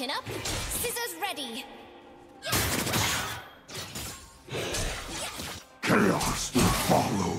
Chin up, scissors ready. Chaos will follow.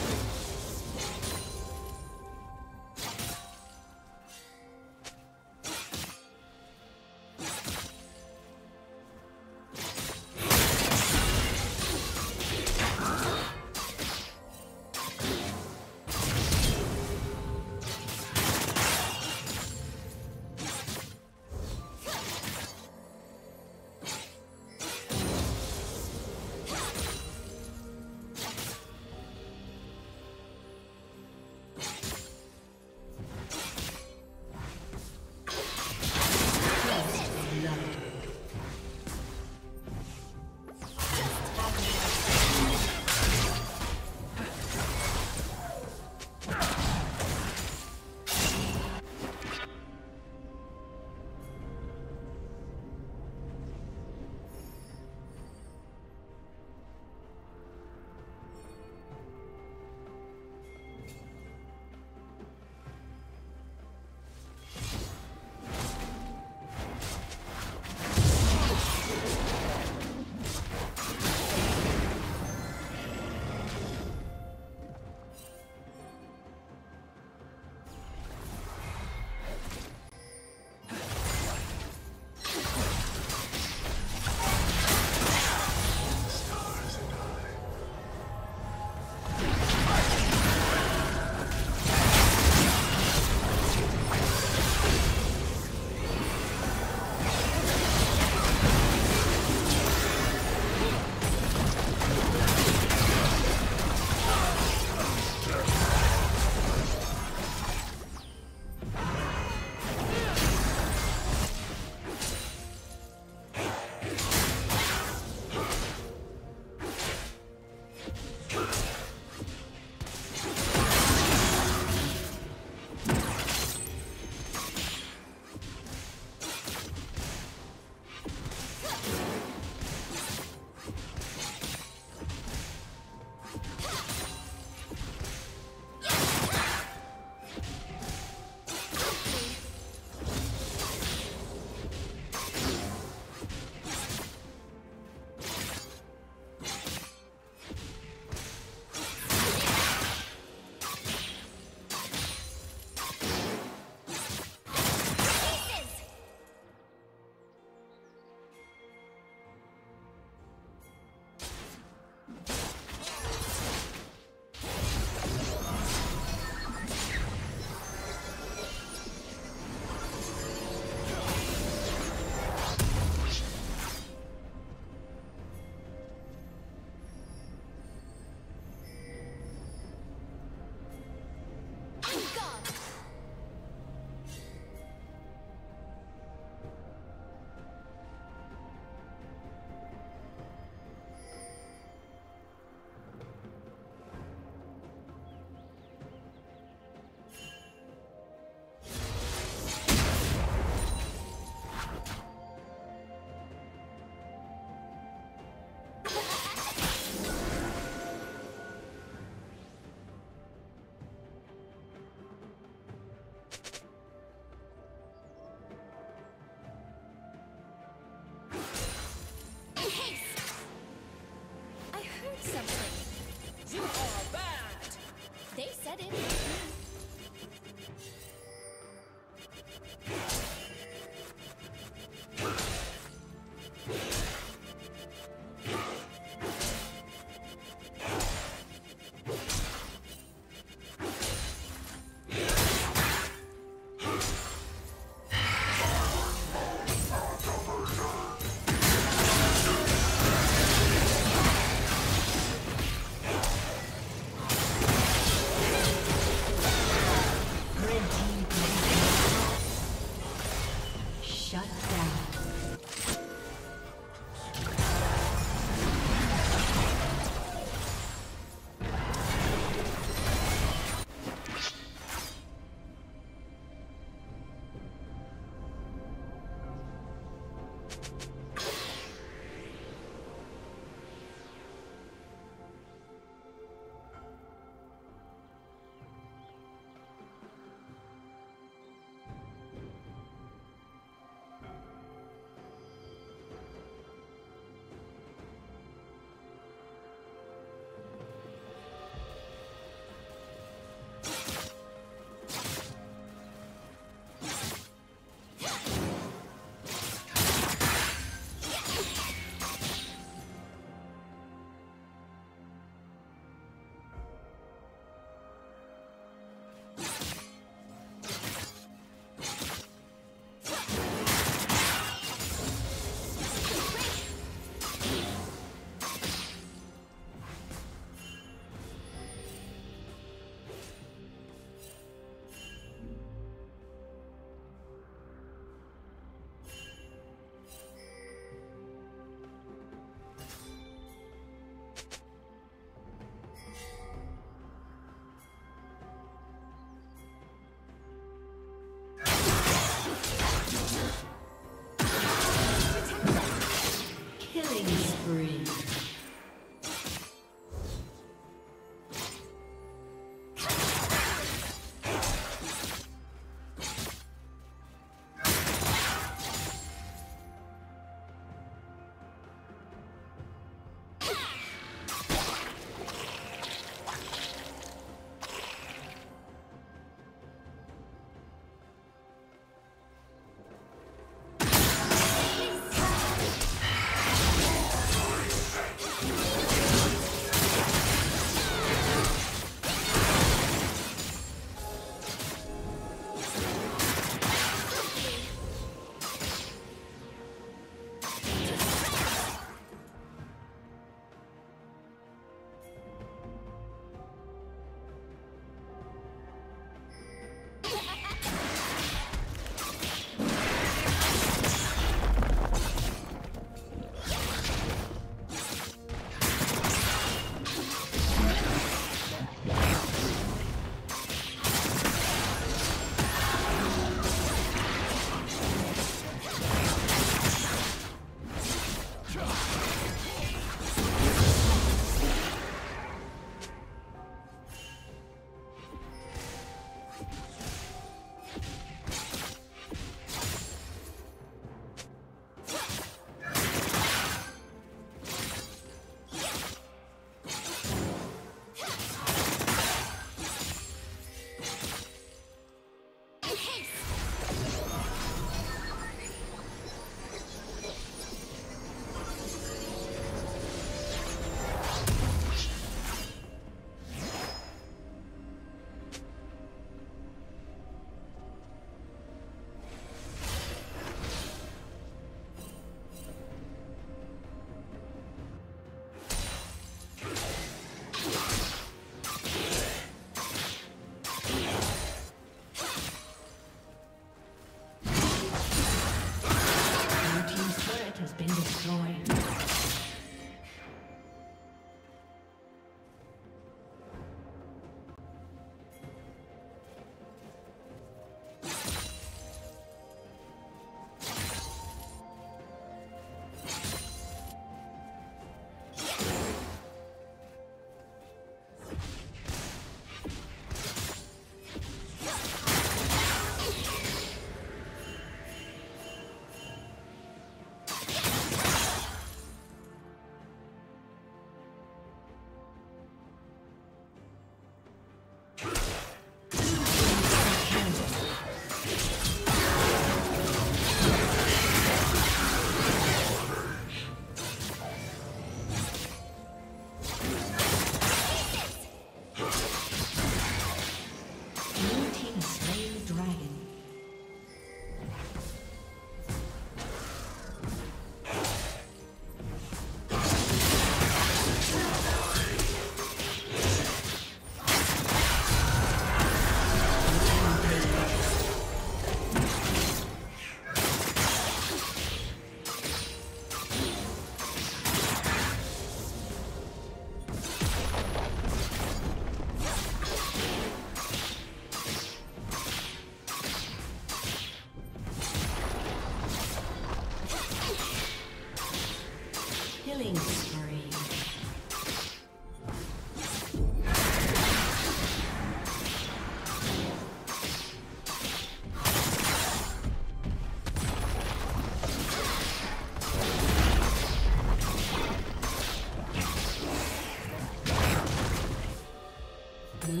Blue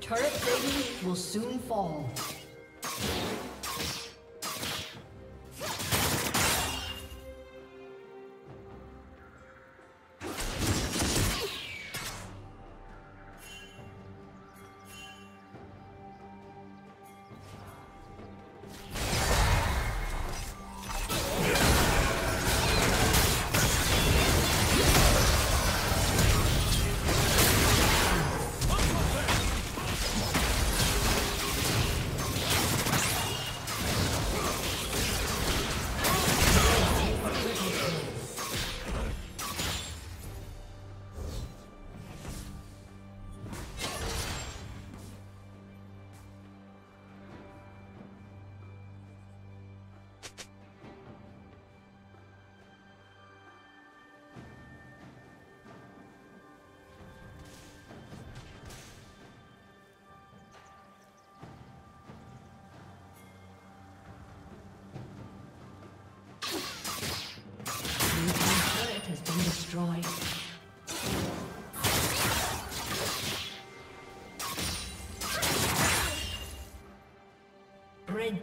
Turret lady will soon fall. Destroyed. Red